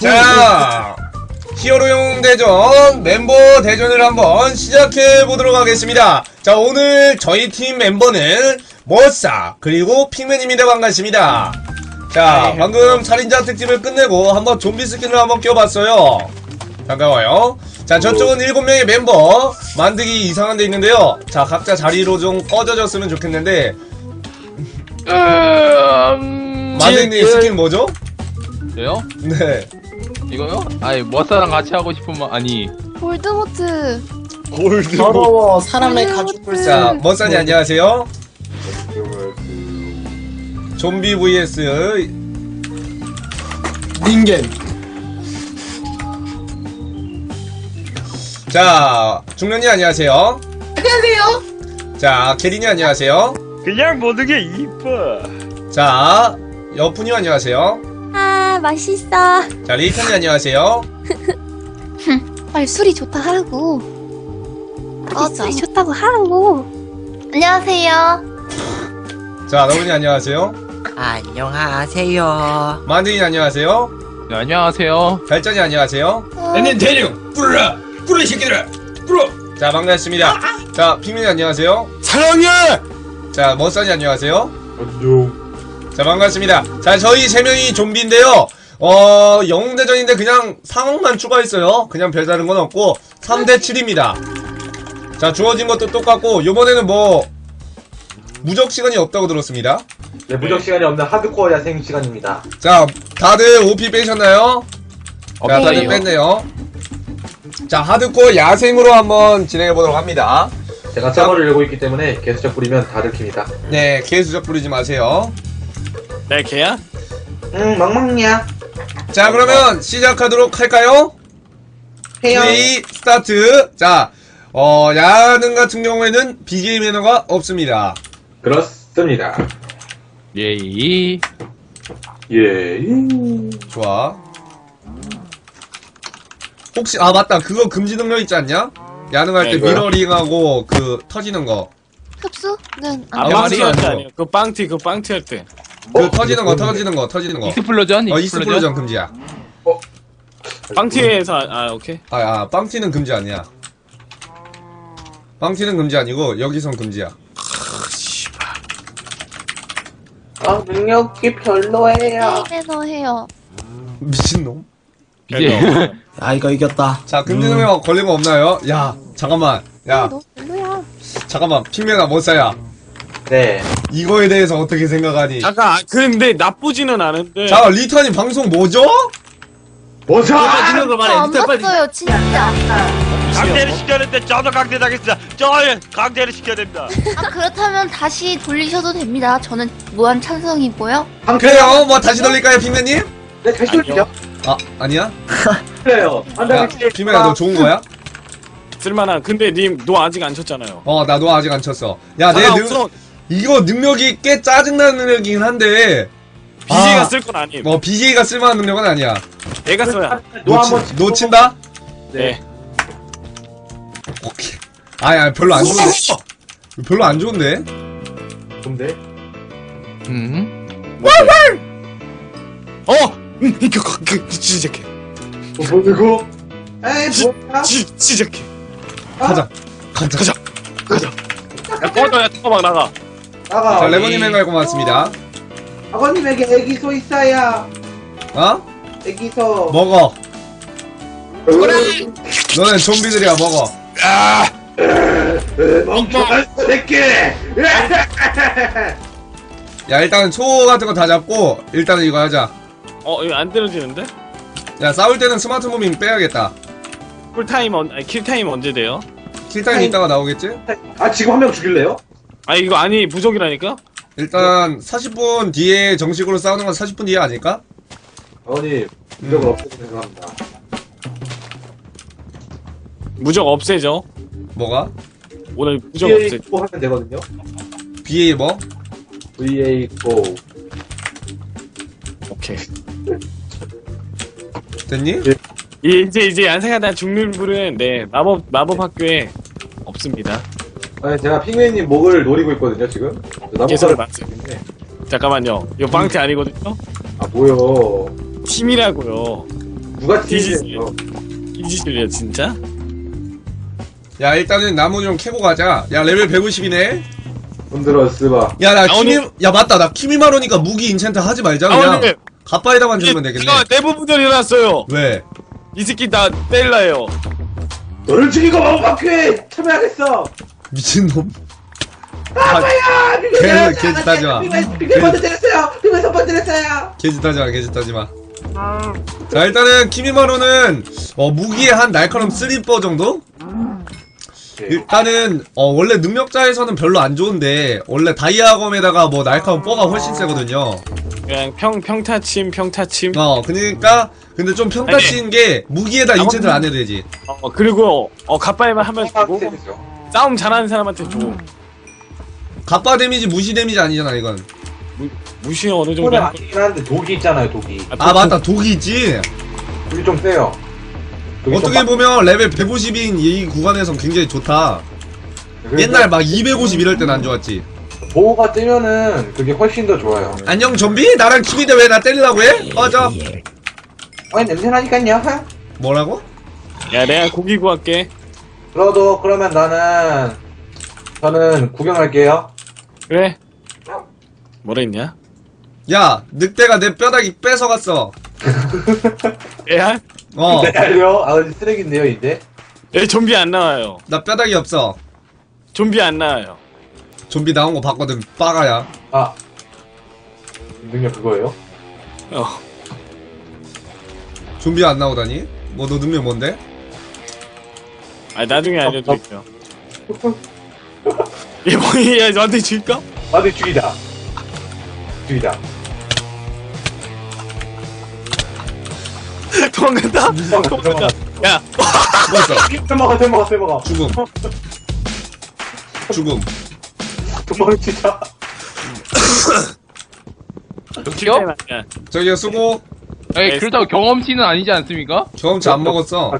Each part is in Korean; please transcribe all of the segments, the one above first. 자, 히어로용 대전 멤버 대전을 한번 시작해보도록 하겠습니다. 자, 오늘 저희 팀 멤버는 멋사 그리고 핑맨입니다. 반갑습니다. 자, 방금 살인자 특집을 끝내고 한번 좀비 스킨을 한번 껴봤어요. 반가워요. 자, 저쪽은 7명의 멤버 만득이 이상한 데 있는데요. 자, 각자 자리로 좀 꺼져졌으면 좋겠는데. 만득님 스킨 뭐죠? 저요? 네. 이거요? 아니, 멋사랑 같이 하고 싶으면 아니. 볼드모트. 볼드모트. 더러워. 사람의 가죽을. 자, 멋사님 안녕하세요. 좀비 vs 닌겐. 자, 중년님 안녕하세요. 안녕하세요. 자, 개리님 안녕하세요. 그냥 모든 게 이뻐. 자, 여푸님 안녕하세요. 아, 맛있어. 자, 리카님 안녕하세요. 빨리 술이 좋다 하라고. 술이 좋다고 하라고. 안녕하세요. 자, 너불님 안녕하세요. 안녕하세요. 만득이 안녕하세요. 네, 안녕하세요. 달자님 안녕하세요. 앤님 대륙 뿌라 뿌라 이 새끼들아 뿌라. 자, 반갑습니다. 자, 핑맨 안녕하세요. 사랑해. 자, 멋사님 안녕하세요. 안녕. 자, 반갑습니다. 자, 저희 3명이 좀비인데요. 영웅대전인데 그냥 상황만 추가했어요. 그냥 별다른 건 없고 3대 7입니다 자, 주어진 것도 똑같고 요번에는 뭐 무적 시간이 없다고 들었습니다. 네, 무적 시간이 없는 하드코어 야생 시간입니다. 자, 다들 OP 빼셨나요? 자, 다들 뺐네요. 자, 하드코어 야생으로 한번 진행해보도록 합니다. 제가 짜거를 열고 있기 때문에 개수작 부리면 다 들킵니다. 네, 개수작 부리지 마세요. 네, 개야? 응, 멍멍이야. 자, 그러면 시작하도록 할까요? 해요. 플레이 스타트. 자, 야능 같은 경우에는 비길 매너가 없습니다. 그렇습니다. 예이. 예이. 좋아. 혹시, 아, 맞다. 그거 금지 능력 있지 않냐? 야능할 때 미러링하고 그 터지는 거. 흡수는 안 맞지. 그 빵티, 그 빵티 할 때. 그 터지는 거, 터지는 거. 익스플로전? 익스플로전 금지야. 빵티에서, 아, 오케이. 아, 빵티는 금지 아니야. 빵티는 금지 아니고, 여기선 금지야. 아, 능력이 별로예요. 게임에서 해요. 미친놈. 이제. 아, 이거 이겼다. 자, 금지능에 걸린 거 없나요? 야, 잠깐만. 야. 너 별로야. 잠깐만, 핑맨아, 멋사야. 네. 이거에 대해서 어떻게 생각하니? 잠깐, 근데 나쁘지는 않은데. 자, 리턴이 방송 뭐죠? 뭐죠? 안 봤어요, 진짜. 강제를 시켜야 되는데 저도 강제당했어. 저는 강제를 시켜야 됩니다. 아, 그렇다면 다시 돌리셔도 됩니다. 저는 무한 찬성이고요. 안 그래요? 뭐 다시 돌릴까요, 핑맨님? 네, 다시 돌리죠. 아, 아니야? 그래요. 야, 핑맨아, 너 좋은 거야? 쓸만한. 근데 님, 너 아직 안 쳤잖아요. 나 너 아직 안 쳤어. 야, 내 능력 이거 능력이 꽤 짜증나는 능력이긴 한데 BJ가 쓸 건 아님. 뭐 BJ가 쓸만한 능력은 아니야. 내가 써야. 놓친다? 네. 오케이. 아야, 별로 안 좋은데. 별로 안 좋은데. 뭔데? 와와. 그 시작해. 뭐 이거? 에이, 뭐야? 시작해. 가자. 야, 꺼져. 야, 뚜껑 막 나가. 자, 레버님 행할 고맙습니다. 아버님에게 애기소 있어야. 어? 애기소. 먹어. 너는 좀비들이야, 먹어. 아! 멍청한 새끼! 야, 일단은 초 같은 거 다 잡고 일단은 이거 하자. 이거 안 떨어지는데? 야, 싸울 때는 스마트 무빙 빼야겠다. 킬타임 언제 돼요? 킬타임 이따가 나오겠지? 아, 지금 한 명 죽일래요? 아니, 이거 아니, 부족이라니까? 일단 40분 뒤에 정식으로 싸우는 건 40분 뒤에 아닐까? 아버님, 무적을 없애고 생각합니다. 무적 없애죠. 뭐가? 오늘 무적 없애죠. BA4 하면 되거든요. BA 뭐? BA4. 오케이. 됐니? 이제 안생하다 죽는 불은 네, 마법 학교에 없습니다. 아니, 제가 핑맨님 목을 노리고 있거든요, 지금. 계속 맞죠. 잠깐만요. 이거 빵티 아니거든요? 아, 뭐요? 팀이라고요. 누가 뒤지세요? 뒤지실래요 진짜? 야 일단은 나무 좀 캐고 가자. 야 레벨 150이네. 흔들어 쓰바. 야 나 키미 야 맞다 나 키미마루니까 무기 인챈트 하지 말자. 그냥 갑바에다만 주면 되겠네. 대부분들 일어났어요. 왜? 이 새끼 나 때릴라요. 너를 죽이고 마법학교에 참여하겠어. 미친놈. 아빠야! 개짓 하지마. 핑맨 먼저 때렸어요. 핑맨 선번 때렸어요. 개짓 하지마. 개짓 하지마. 자 일단은 키미마루는 무기의 한 날카로움 3% 정도? 일단은 원래 능력자에서는 별로 안 좋은데 원래 다이아검에다가 뭐 날카로운 뼈가 훨씬 세거든요. 그냥 평타침. 그러니까 근데 좀 평타치는 게 무기에다 인체를 안 해도 되지. 그리고 갑바에만 하면 주고 싸움 잘하는 사람한테 줘. 갑바 데미지 무시 데미지 아니잖아 이건. 무시 어느 정도 아니긴 한데 독이 있잖아요 독이. 아 맞다 독이 있지. 독이 좀 세요. 어떻게 보면 레벨 150인 이 구간에선 굉장히 좋다. 옛날 막 250 이럴 땐 안 좋았지. 보호가 뜨면은 그게 훨씬 더 좋아요. 안녕 좀비? 나랑 키미데 왜 나 때리려고 해? 꺼져. 어이 냄새나니깐요. 뭐라고? 야 내가 고기 구할게. 그래도 그러면 저는 구경할게요. 그래. 뭐라 했냐? 야 늑대가 내 뼈다귀 뺏어갔어. 야? 기다려. 아우 쓰레기인데요 이제. 예 좀비 안 나와요. 나 뼈다귀 없어. 좀비 안 나와요. 좀비 나온 거 봤거든 빠가야. 아 능력 그거예요? 좀비 안 나오다니? 뭐 너 능력 뭔데? 아 나중에 알려드릴게요. 얘 뭐니? 얘 나한테 죽일까? 나한테 죽이다. 도망간다? 도망간다. 야! 죽었어. 템 먹어. 죽음. 도망치자. 저기요? 저기요, 수고. 아니, 그렇다고 경험치는 아니지 않습니까? 경험치 안 먹었어.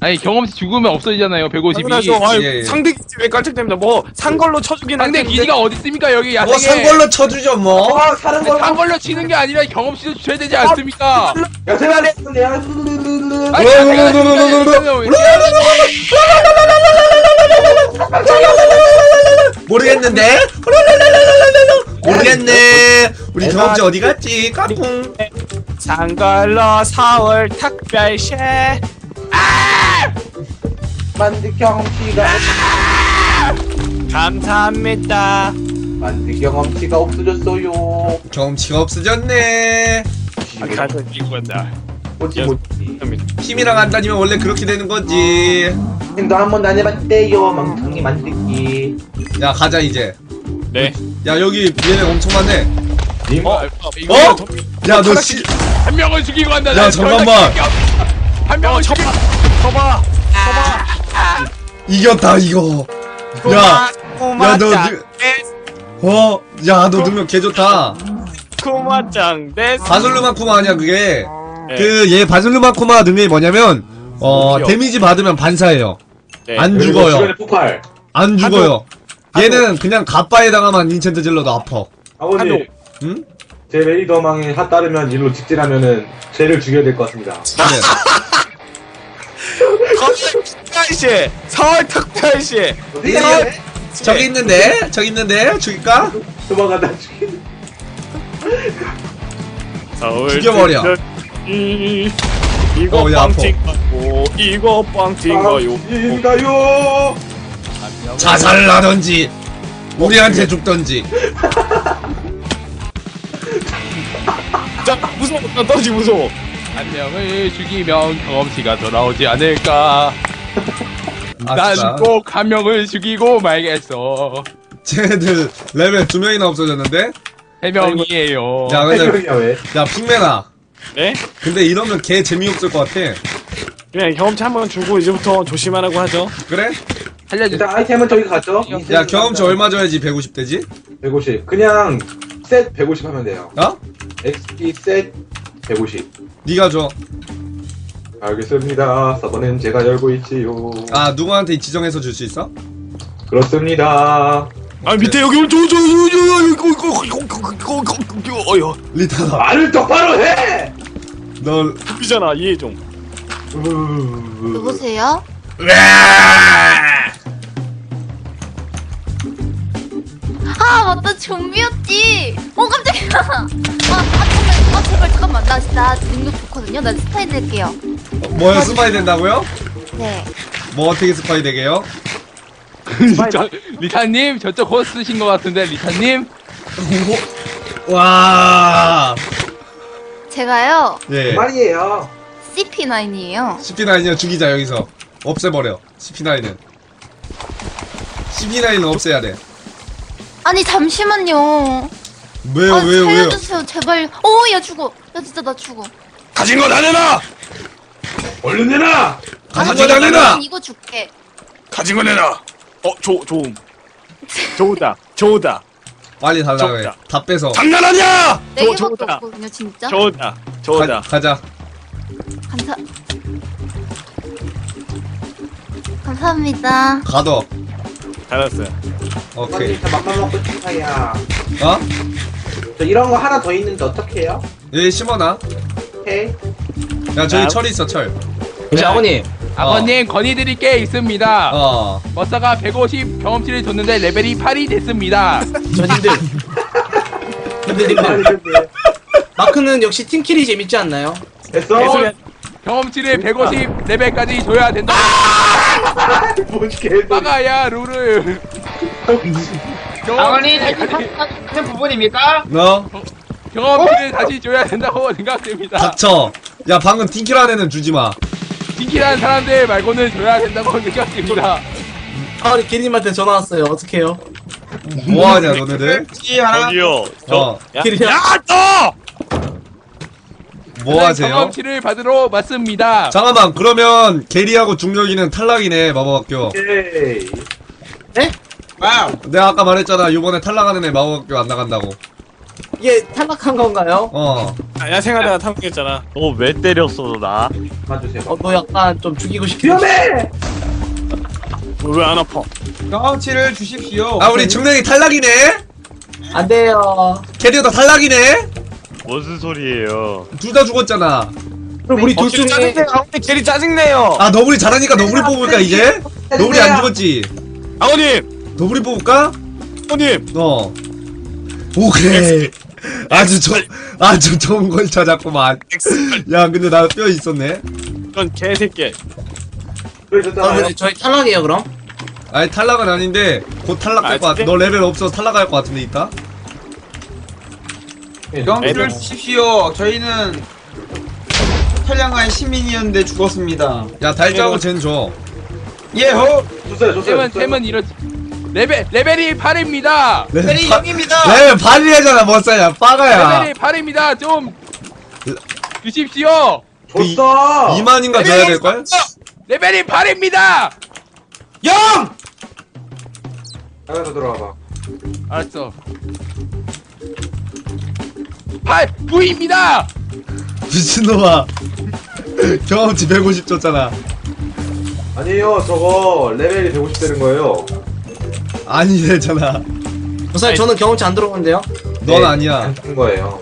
아니, 경험치 죽으면 없어지잖아요, 150이. 예, 예. 상대 기지 왜 깜짝됩니다. 뭐, 산 걸로 쳐주긴 한데. 상대 기지가 어딨습니까, 여기 야생에. 뭐, 산 걸로 쳐주죠, 뭐. 산 걸로 치는 게 아니라 경험치도 줘야 되지 않습니까? 야생하네. 모르겠는데? 모르겠네. 우리 경험치 어디 갔지? 까꿍. 산 걸로 서울 특별시. 만득 경험치가 감사합니다. 만득 경험치가 없어졌어요. 경험치가 없어졌네. 가서 이거다. 팀이랑 안 다니면 원래 그렇게 되는 거지. 너 한 번도 안 해봤대요, 망둥이 만득이. 야 가자 이제. 네. 야 여기 얘네 엄청 많네. 야 너 한 명을 죽이고 간다. 야 잠깐만. 한 명을 쳐봐. 이겼다 이거. 야, 야 너 능력 개 좋다. 쿠마짱 내. 바술루마 쿠마 아니야 그게. 네. 그 얘 바술루마 쿠마 능력이 뭐냐면 데미지 받으면 반사해요. 네. 안 죽어요. 안 죽어요. 얘는 그냥 갑바에다가만 인챈트 질러도 아파. 아버지. 응? 제 레이더망에 핫 따르면 일로 직진하면은 쟤를 죽여야 될 것 같습니다. 특별시! 서울 특별시! 저기 있는데? 죽일까? 도망가다 죽이네. 죽여버려. 이거 빵팅가요. 자살하던지 우리한테 죽던지. 자 무서워. 나 떠지 무서워. 한 명을 죽이면 경험치가 돌아오지 않을까. 난 꼭 한 명을 죽이고 말겠어. 쟤들 레벨 2명이나 없어졌는데? 3명이에요. 야 근데 야 핑맨아. 네? 근데 이러면 개 재미없을 것 같아. 그냥 경험치 한번 주고 이제부터 조심하라고 하죠. 그래? 살려줘. 일단 아이템은 저기 갔죠? 야 경험치 얼마 줘야지 150 되지? 150 그냥 셋 150 하면 돼요. 어? XP 셋 150. 니가 줘. 알겠습니다. 4번엔 제가 열고 있지요. 아 누구한테 지정해서 줄 수 있어? 그렇습니다. 아 밑에 여기 리타가 말을 똑바로 해! 너 비잖아 이해 좀. 누구세요? 아 맞다 좀비였지. 어 깜짝이야. 아 제발 잠깐만 나 능력 좋거든요. 나 스파이 될게요. 뭐요? 스파이 된다고요? 네. 뭐 어떻게 스파이 되게요? 리타님 저쪽 곧 쓰신 것 같은데 리타님. 와. 제가요. 네. 말이에요. CP9이에요. CP9이요 죽이자 여기서. 없애버려. CP9은 없애야 돼. 아니 잠시만요. 왜요? 아, 왜요? 살려주세요. 제발. 어, 야 죽어. 야 진짜 나 죽어. 가진 거 다 내놔. 얼른 내놔. 가진 거 다 내놔. 이거 줄게. 가진 거 내놔. 어, 좋음. 좋다. 빨리 달라고 해. 다 빼서. 장난하냐? 네 개밖에 없거든요, 진짜. 좋다. 가자. 감사합니다. 가둬. 잘했어요. 오케이. 다 맘만 먹고 싶어요. 어? 저 이런 거 하나 더 있는데 어떻게 해요? 예, 심어놔. 오케이. 야, 저기 야. 철 있어, 철. 이제 아버님. 아버님, 건의드릴 게 있습니다. 멋사가 150 경험치를 줬는데 레벨이 8이 됐습니다. 저님들. 근데 마크는 역시 팀킬이 재밌지 않나요? 됐어. 경험치를 150 레벨까지 줘야 된다고. 막아야 룰을. 아버님, 같은 부분입니까? 경험치를 다시 줘야 된다고 생각됩니다. 닥쳐. 야, 방금 팀킬한 애는 주지 마. 팀킬한 사람들 말고는 줘야 된다고 생각됩니다. 아, 우리 개님한테 전화 왔어요. 어떻게 해요? 뭐 하냐, 너네들? 저기요. 야, 또! 뭐 하세요? 경험치를 받으러 맞습니다. 잠깐만, 그러면 개리하고 중력이는 탈락이네, 마법학교. 오케이. 네? 와우. 내가 아까 말했잖아, 요번에 탈락하는 애 마법학교 안 나간다고. 이게 탈락한 건가요? 야, 생각하다가 탈락했잖아. 너 왜 때렸어, 나? 봐주세요. 너 약간 좀 죽이고 싶어. 위험해! 너 왜 안 아파? 경험치를 주십시오. 아, 우리 중력이 탈락이네? 안 돼요. 개리도 다 탈락이네? 무슨 소리예요? 둘 다 죽었잖아. 그럼 우리 둘 중에 짜증내. 아버님 제일 짜증내요. 아 너불이 잘하니까 너불이 뽑을까 이제? 너불이 안 죽었지. 아버님 너불이 뽑을까? 아버님. 오케이. 아주 좋은 걸 찾았구만. 야 근데 나 뼈 있었네. 이건 개새끼. 근데 저희 탈락이에요 그럼? 아니 탈락은 아닌데 곧 탈락할 것 같아. 너 레벨 없어서 탈락할 것 같은데 이따. 경험치를 주십시오. 저희는 탈량한 시민이었는데 죽었습니다. 야 달자고 쟤는 줘. 예호. 템은 이렇. 레벨이 8입니다. 레벨이 0입니다. 레벨 8이잖아 멋사야 빠가야. 레벨이 8입니다. 좀 주십시오. 줬어. 2만인가 줘야 될 걸? 레벨이 8입니다. 0. 여기서 들어와봐. 알았어. 8! V입니다! 미친놈아. 경험치 150 줬잖아. 아니에요, 저거 레벨이 150 되는 거예요. 아니, 되잖아. 사실 저는 경험치 안 들어오는데요? 넌 네, 아니야. 안 준 거예요.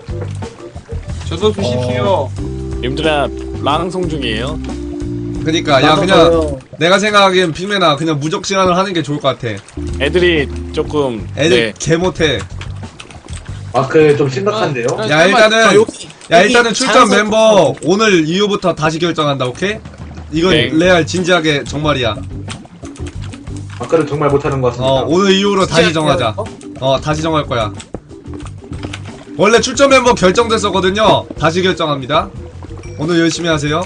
저도 주십시오. 님들아, 방송 중이에요? 그니까, 야, 그냥 저요. 내가 생각하기엔 핑맨아, 그냥 무적 시간을 하는 게 좋을 것 같아. 애들이 조금. 애들 개 못해. 아, 그래 좀 심각한데요? 야, 일단은 출전 멤버 오늘 이후부터 다시 결정한다, 오케이? 이건 네. 레알 진지하게 정말이야. 아까는 정말 못하는 것 같습니다. 오늘 이후로 다시 정하자. 다시 정할 거야. 원래 출전 멤버 결정됐었거든요. 다시 결정합니다. 오늘 열심히 하세요.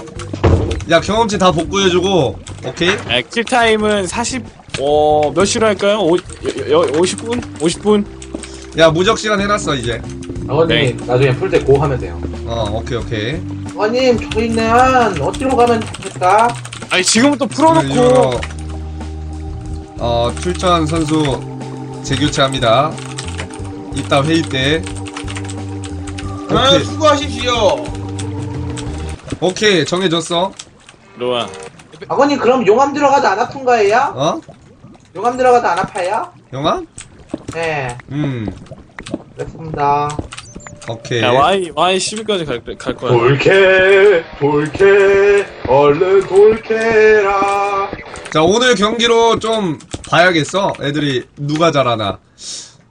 야, 경험치 다 복구해주고, 오케이? 액티 타임은 40, 몇 시로 할까요? 50분? 야 무적시간 해놨어 이제. 아버님 나중에 풀 때 고 하면 돼요. 오케이 아버님 저희는 어디로 가면 좋겠다? 아니 지금부터 풀어놓고 출전 선수 재교체합니다. 이따 회의 때. 수고하십시오. 오케이 정해졌어. 로아 아버님 그럼 용암 들어가도 안 아픈 거예요? 용암 들어가도 안 아파요? 용암? 네. 됐습니다. 오케이. 야, Y 11까지 갈 거야. 볼게. 얼른 돌캐라. 자, 오늘 경기로 좀 봐야겠어. 애들이 누가 잘하나.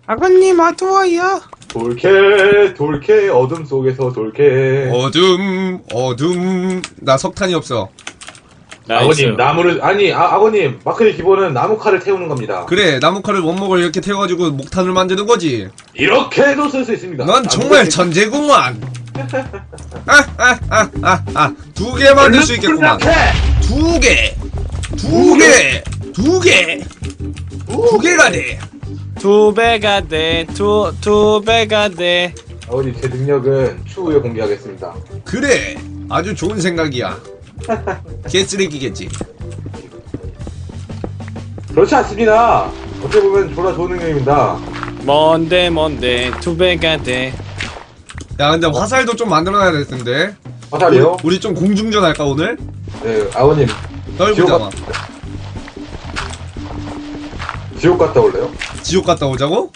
아가님 아토와이야. 돌캐 돌캐 어둠 속에서 돌캐. 어둠 어둠. 나 석탄이 없어. 아버님 나무를 아니 아버님 마크의 기본은 나무 칼을 태우는 겁니다. 그래, 나무 칼을 원목을 이렇게 태워가지고 목탄을 만드는 거지. 이렇게도 쓸 수 있습니다. 넌 정말 천재구만. 두 개 만들 수 있겠구만. 두 개, 두 개, 두 개, 두 개가 돼. 두 배가 돼. 두 배가 돼. 아버님 제 능력은 추후에 공개하겠습니다. 그래, 아주 좋은 생각이야. 개쓰레기겠지. 그렇지 않습니다. 어떻게 보면 졸라 좋은 능력입니다. 뭔데 뭔데 두 배가 돼. 야 근데 화살도 좀 만들어놔야 될 텐데. 화살이요? 우리 좀 공중전 할까 오늘? 네 아버님. 떨구잖아. 지옥 갔다 올래요? 지옥 갔다 오자고?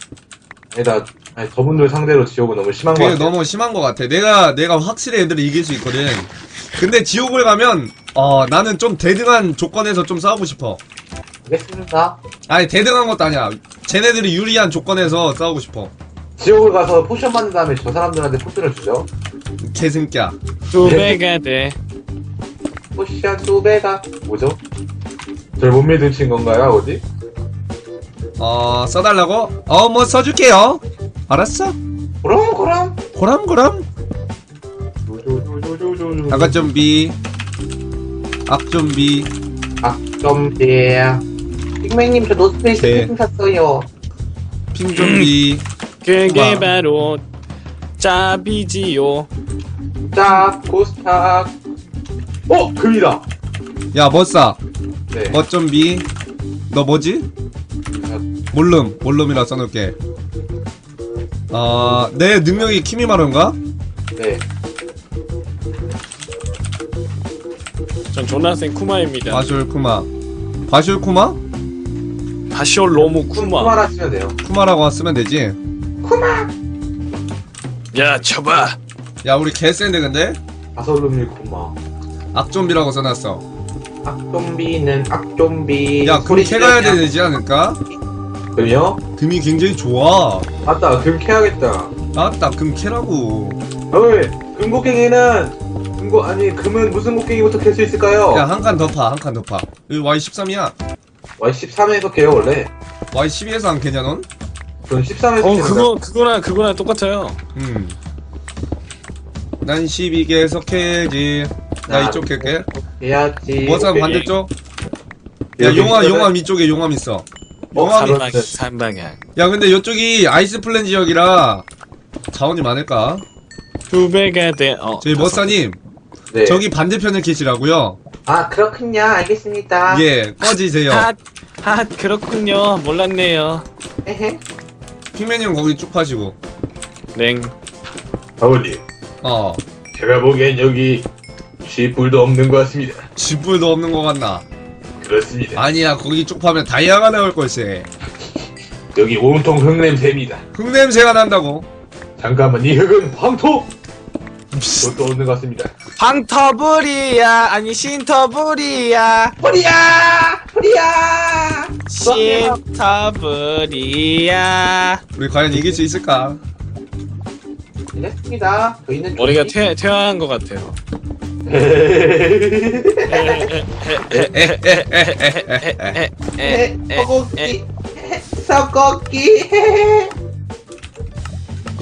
아니다. 아니 저분들 상대로 지옥은 너무 심한 거 같아. 너무 심한 거 같아. 내가 확실히 애들을 이길 수 있거든. 근데 지옥을 가면 나는 좀 대등한 조건에서 좀 싸우고 싶어. 알겠습니다. 아니 대등한 것도 아니야. 쟤네들이 유리한 조건에서 싸우고 싶어. 지옥을 가서 포션 만든 다음에 저 사람들한테 포션을 주죠. 개승기야. 두 배가 돼. 포션 두 배가. 뭐죠? 절 못 믿으신 건가요, 어디? 써달라고? 뭐 써줄게요. 알았어? 고람고람. 고람고람. 아가좀비 악좀비 악좀비. 핑맨님 저 노스페이스 핑 샀어요. 핑좀비. 그게 우와. 바로 짭이지요. 짭 고스탁. 금이다. 야 멋사. 네. 멋좀비 너 뭐지? 몰름이라 써놓을게. 내 능력이 키미마루인가? 네. 전 조나센 쿠마입니다. 바쇼 쿠마. 바쇼 쿠마? 바쇼 로무 쿠마. 쿠마라 쓰면 돼요. 쿠마라고 쓰면 되지. 쿠마. 야 쳐봐. 야 우리 개센데 근데? 바솔로미 쿠마. 악좀비라고 써놨어. 악좀비는 악좀비. 야 그럼 캐가야 되지 않을까? 금이요? 금이 굉장히 좋아. 맞다 금 캐야겠다. 맞다 금 캐라고. 어이 금곡갱이는 아니 금은 무슨 곡괭이부터 캘 수 있을까요? 야 한 칸 더 파, 한 칸 더 파. 여기 Y13이야. Y13에서 캐요 원래. Y12에서 안 캐냐 넌? 전 13에서 캐요. 그거랑 똑같아요. 난 12개에서 캐지. 나 이쪽 캘게. 해야지. 뭐상 반대쪽? 야 용암 이쪽에 용암 있어. 산방향. 야 근데 이쪽이 아이스플랜 지역이라 자원이 많을까? 두 배가 돼. 저희 멋사님. 네. 저기 반대편을 계시라고요? 아 그렇군요. 알겠습니다. 예 꺼지세요. 그렇군요. 몰랐네요. 에헤. 핑맨님 거기 쭉 파시고. 넹. 아버님. 제가 보기엔 여기 쥐뿔도 없는 것 같습니다. 쥐뿔도 없는 것 같나? 그렇습니다. 아니야 거기 쭉 파면 다이아가 나올 걸세. 여기 온통 흙냄새입니다. 흙냄새가 난다고? 잠깐만 이 흙은 황토. 그것도 없는 것 같습니다. 황터블이야 아니 신터블이야. 불이야 신터블이야. 우리 과연 이길 수 있을까? 됐습니다. 저희는 머리가 퇴화한 것 같아요. 소고기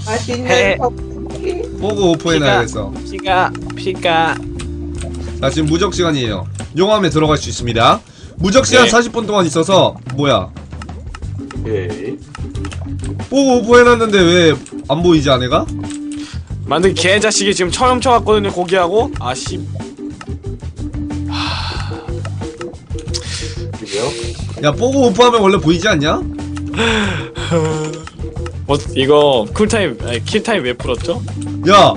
맛있는 보고 오프해 놔야겠어. 피가. 나 지금 무적 시간이에요. 용암에 들어갈 수 있습니다. 무적 시간 40분 동안 있어서 뭐야? 예. 보고 오프해 놨는데 왜 안 보이지 아내가? 만든 개 자식이 지금 처음 쳐왔거든요 고기하고. 아씨. 그래요? 야 보고 오프하면 원래 보이지 않냐? 이거 쿨타임, 아니 킬타임 왜 풀었죠? 야!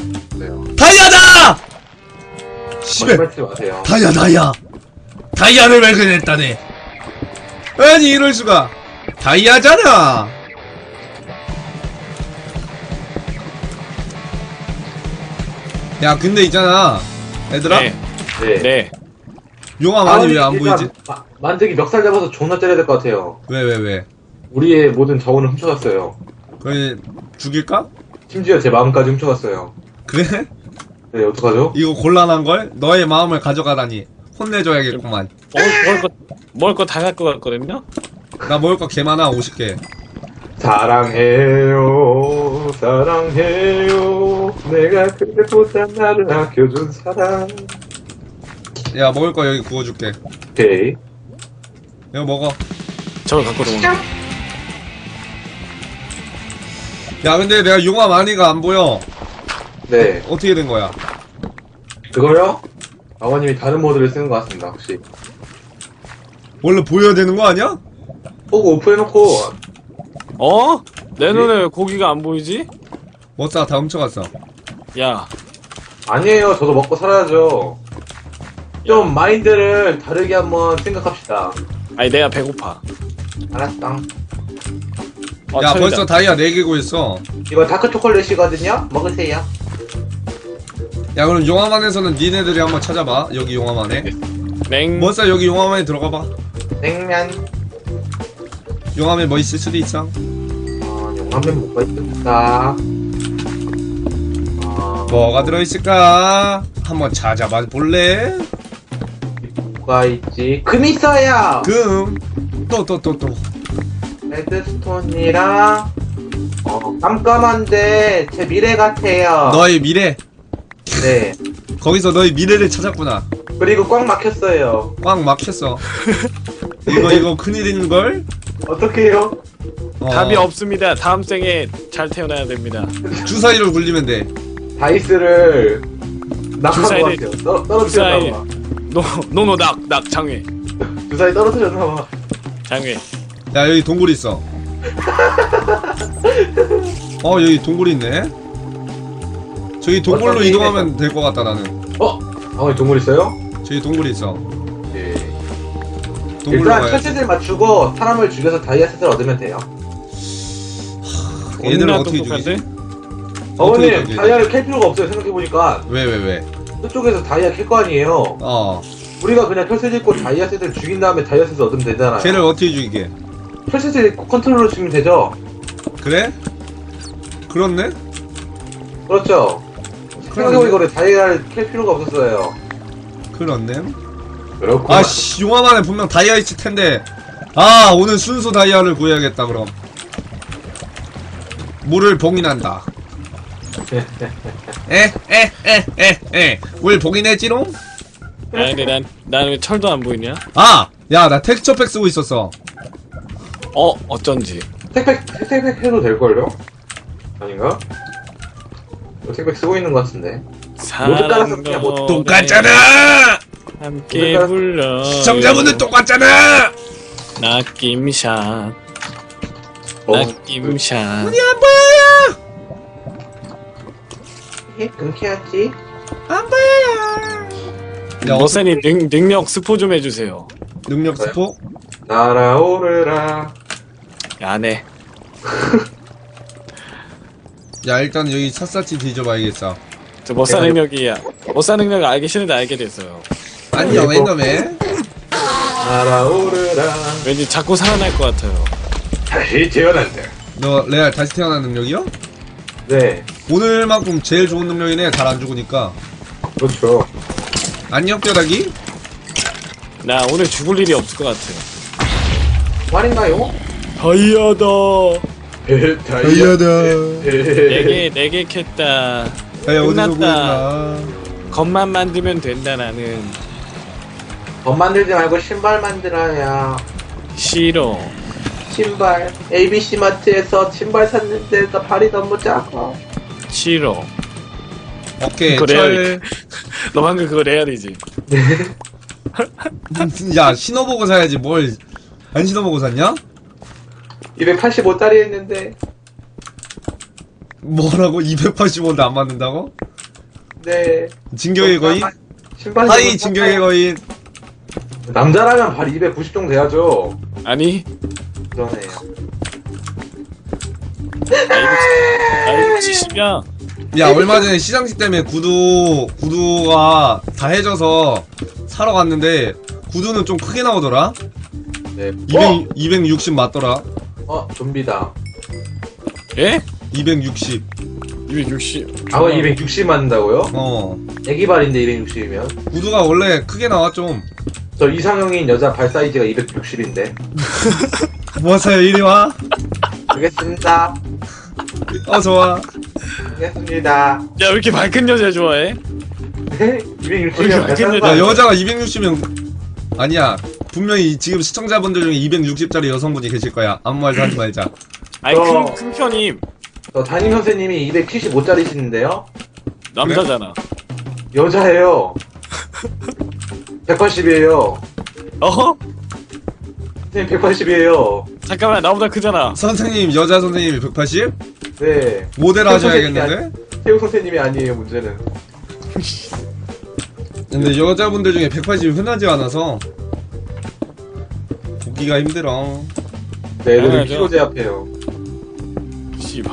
다이아다! 씨발! 다이아! 다이아를 발견했다네! 아니 이럴수가! 다이아잖아! 야 근데 있잖아 얘들아? 네. 용암 많이 왜 안 보이지? 만득이 멱살 잡아서 존나 때려야 될 것 같아요. 왜? 우리의 모든 자원을 훔쳐갔어요. 그래, 죽일까? 심지어 제 마음까지 훔쳐갔어요. 그래? 네, 어떡하죠? 이거 곤란한걸? 너의 마음을 가져가다니. 혼내줘야겠구만. 먹을 거 다 살 것 같거든요? 나 먹을 거 개 많아, 50개. 사랑해요, 사랑해요. 내가 그때보다 나를 아껴준 사람. 야, 먹을 거 여기 구워줄게. 오케이. 이거 먹어. 저거 갖고 들어오네. 야, 근데 내가 용암 안이가 안 보여. 네. 어떻게 된 거야? 그거요? 아버님이 다른 모드를 쓰는 것 같습니다, 혹시. 원래 보여야 되는 거 아니야? 보고 오프해놓고. 어? 내 눈에 왜 고기가 안 보이지? 멋사 다 훔쳐갔어. 야. 아니에요, 저도 먹고 살아야죠. 좀 마인드를 다르게 한번 생각합시다. 아니, 내가 배고파. 알았어. 야, 벌써 다이아 4개고 있어. 이거 다크초콜릿이거든요? 먹으세요. 야, 그럼 용암 안에서는 니네들이 한번 찾아봐. 여기 용암 안에. 멋사 여기 용암 안에 들어가봐. 냉면. 용암에 뭐 있을 수도 있어. 용암에 뭐가 있을까? 뭐가 들어있을까? 한번 찾아봐 볼래? 뭐가 있지? 금 있어요! 금! 또. 레드스톤이랑, 깜깜한데, 제 미래 같아요. 너의 미래? 네. 거기서 너의 미래를 찾았구나. 그리고 꽉 막혔어요. 꽉 막혔어. 이거 큰일인걸? 어떡해요? 답이 없습니다. 다음 생에 잘 태어나야 됩니다. 주사위를 굴리면 돼. 다이스를 낙한 것 같아요. 떨어뜨렸나봐. 노노 낙 장외. 주사위 떨어뜨렸나봐. 장외. 야, 여기 동굴 있어. 여기 동굴 있네. 저기 동굴로 이동하면 될 것 같다, 나는. 여기 동굴 있어요? 저기 동굴이 있어. 예. 일단 철새들 맞추고 사람을 죽여서 다이아셋을 얻으면 돼요. 얘들은 어떻게 죽이지? 어머님, 다이아를 캘 필요가 없어요, 생각해보니까. 왜? 저쪽에서 다이아 캘 거 아니에요? 우리가 그냥 철새 짓고 다이아셋을 죽인 다음에 다이아셋을 얻으면 되잖아요. 걔를 어떻게 죽이게? 철새들 컨트롤로 주면 되죠? 그래? 그렇네? 그렇죠. 생각해보니까 우리 다이아를 캘 필요가 없었어요. 그렇네? 그렇구나. 아씨, 용암 안에 분명 다이아 있을 텐데. 아, 오늘 순수 다이아를 구해야겠다, 그럼. 물을 봉인한다. 에에에에에 물 봉인했지롱? 야, 근데 난 왜 철도 안 보이냐? 아! 야, 나 텍스처팩 쓰고 있었어. 어쩐지. 택팩 해도 될걸요? 아닌가? 택팩 쓰고 있는 것 같은데. 모두 따라서 그냥 뭐. 똑같잖아! 함께 불러. 시청자분들 똑같잖아! 낚임샷. 눈이 안 보여요! 예, 끊겨야지. 안 보여요! 멋사님, 능력 스포 좀 해주세요. 능력 스포? 날아오르라. 야, 안 해. 야, 일단 여기 샅샅이 뒤져봐야겠어. 저 멋사 능력이야. 멋사 능력을 알기 싫은데 알게 됐어요. 안녕, 앤더맨. 날아오르라. 왠지 자꾸 살아날 것 같아요. 다시 태어난다. 너 레알 다시 태어난 능력이요? 네. 오늘만큼 제일 좋은 능력이네. 잘 안 죽으니까. 그렇죠. 안녕, 뼈다귀. 나 오늘 죽을 일이 없을 것 같아. 말인가요? 다이아다. 4개 캤다. 야, 어디서 구했나? 겉만 만들면 된다, 나는. 겉 만들지 말고 신발 만들어야. 싫어. 신발. ABC 마트에서 신발 샀는데 나 발이 너무 작아. 싫어. 오케이. 그래. 너 방금 그거 레알이지. 야, 신어보고 사야지. 뭘 안 신어보고 샀냐? 285짜리 했는데. 뭐라고? 285인데 안 맞는다고? 네. 진격의 거인? 하이, 진격의 거인. 남자라면 발 290 정도 돼야죠. 아니. 그러네요. 나 270이야. 야 얼마 전에 시상식 때문에 구두가 다 해져서 사러 갔는데 구두는 좀 크게 나오더라. 네. 260 맞더라. 어 좀비다. 예? 260. 260. 아 260 맞는다고요? 어. 애기발인데 260이면. 구두가 원래 크게 나와 좀. 저 이상형인 여자 발 사이즈가 260인데. 뭐하세요 이리 와. 알겠습니다. 어 좋아. 알겠습니다. 야 왜 이렇게 밝은 여자 좋아해? 260이면 밝은 여자. 여자가 260이면 아니야. 분명히 지금 시청자분들 중에 260짜리 여성분이 계실 거야. 아무 말도 하지 말자. 아니 큰 편임. 저 담임 선생님이 275짜리시는데요. 남자잖아. 그래? 여자예요. 180이에요. 어허? 선생님 180이에요. 잠깐만 나보다 크잖아. 선생님 여자 선생님이 180? 네. 모델 하셔야겠는데? 태국 선생님이 아니에요 문제는. 근데 여자분들 중에 180이 흔하지 않아서 보기가 힘들어. 네, 애들은 키로 제압해요. 씨발.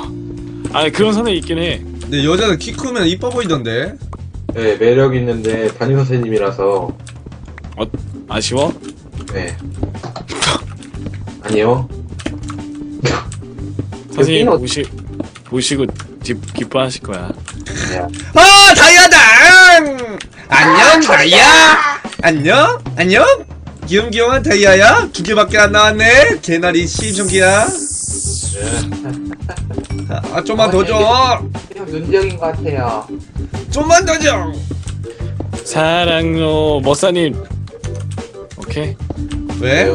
아니 그런 선에 있긴 해. 근데 여자는 키 크면 이뻐 보이던데. 네, 매력 있는데 담임 선생님이라서. 어, 아쉬워? 네. 아니요. 선생님 보시고 기뻐하실 거야. 아, 다이아다! 안녕, 다이아! 안녕? 안녕? 귀염귀염한 다이아야? 2개밖에 안 나왔네? 개나리 시중기야? 아, 좀만 더 줘! 좀 눈적인 것 같아요. 좀만 더 줘! 사랑요, 멋사님. 오케이. 왜?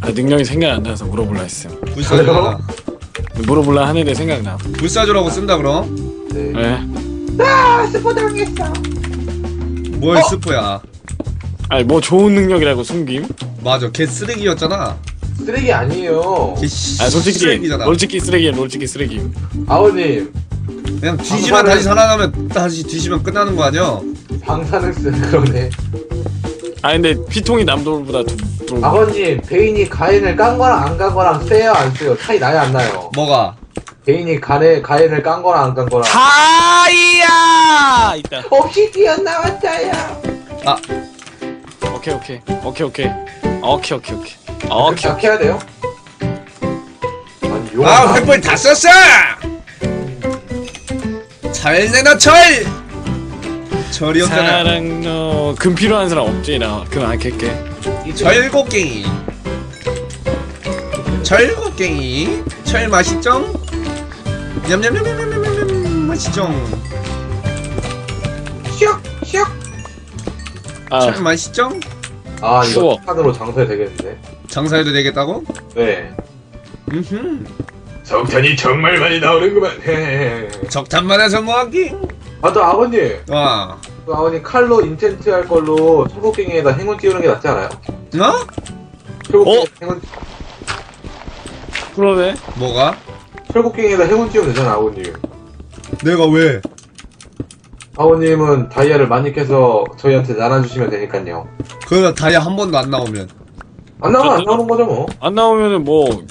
아, 능력이 생각 안 나서 물어볼라 했어요. 불사조라. 물어볼라 하는데 생각나. 불사조라고 쓴다, 그럼? 네. 네. 아, 스포 당했어. 뭐야, 스포야. 아니, 뭐 좋은 능력이라고 숨김? 맞아, 걔 쓰레기였잖아. 쓰레기 아니에요. 걔 아, 솔직히, 쓰레기잖아. 솔직히 쓰레기야, 솔직히 쓰레기. 아버님. 그냥 뒤지면 다시 살아나면, 다시 뒤지면 끝나는 거 아니야? 방사능 쓰는 그러네. 아 근데 피통이 남돌보다 두 아버님 베인이 가인을 깐 거랑 안 깐 거랑 세요 안 세요? 차이 나요 안 나요? 뭐가? 베인이 가인을 깐 거랑 안 깐 거랑 하이야 있다. 옵시디언 나왔어요. 아 오케이 오케이 오케이 오케이 오케이 오케이 오케이 오케이 오케이 해야 돼요? 아 횃불 다 썼어! 잘 내놔 철! 절이었잖아. 사랑로 금 필요한 사람 없지 나. 금 안 캘게. 절곡갱이. 절곡갱이. 철 맛있죠? 냠냠냠냠냠냠냠 맛있죠? 슉 슉. 아. 철 맛있죠? 아 이거 카드로 장사해 되겠는데? 장사해도 되겠다고? 네. 음흠. 석탄이 정말 많이 나오는구만. 석탄만한 선모하기. 아, 또 아버님! 와. 또 아버님 칼로 인텐트 할 걸로 철곡갱이에다 행운 띄우는 게 낫지 않아요? 어? 철곡갱이 어? 행운. 그러네. 뭐가? 철곡갱이에다 행운 띄우면 되잖아, 아버님. 내가 왜? 아버님은 다이아를 많이 캐서 저희한테 나눠주시면 되니까요. 그러다 다이아 한 번도 안 나오면? 안 나오면 안 나오는 거죠, 뭐. 안 나오면은 뭐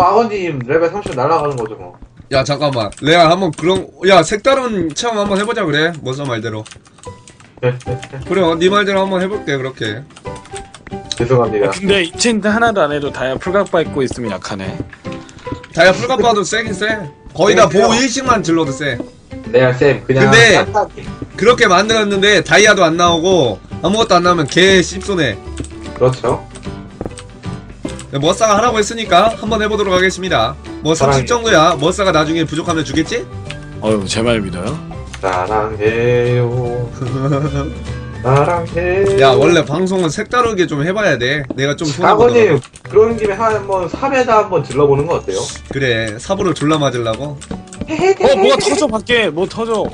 아버님 레벨 30 날아가는 거죠, 뭐. 야 잠깐만 레알 한번 그런 야 색다른 체험 한번 해보자 그래 멋사 말대로. 그래 네 말대로 한번 해볼게 그렇게. 죄송합니다. 아, 근데 인챈트 하나도 안 해도 다이아 풀각 밟고 있으면 약하네. 다이아 풀각 봐도 세긴 세. 거의 다 보호 1씩만 질러도 세. 레알 쌤 그냥. 근데 그렇게 만들었는데 다이아도 안 나오고 아무것도 안 나오면 개 씹소네. 그렇죠. 멋사가 하라고 했으니까 한번 해보도록 하겠습니다. 뭐 30 정도야. 멋사가 나중에 부족하면 주겠지? 어휴 제 말 믿어요? 사랑해요. 사랑해요. 야 원래 방송은 색다르게 좀 해봐야 돼. 내가 좀 손해보더라고. 아버님 그런 김에 한번 삽에다 한번 질러보는 거 어때요? 그래 삽으로 졸라 맞으려고. 어 뭐가 터져 밖에 뭐 터져.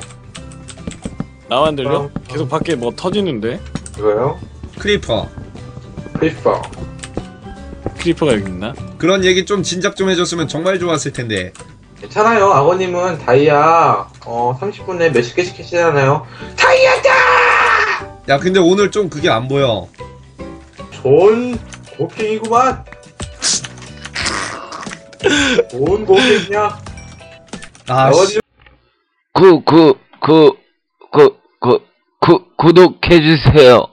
나만 들려? 계속 밖에 뭐 터지는데? 이거요? 크리퍼. 크리퍼. 크리퍼가 여기 있나? 그런 얘기 좀 진작 좀 해줬으면 정말 좋았을 텐데. 괜찮아요. 아버님은 다이아 30분에 몇십 개씩 캐시잖아요. 다이아다! 야 근데 오늘 좀 그게 안 보여. 좋은 곡괭이구만. 좋은 곡괭이야. 아 아버님. 구독해주세요.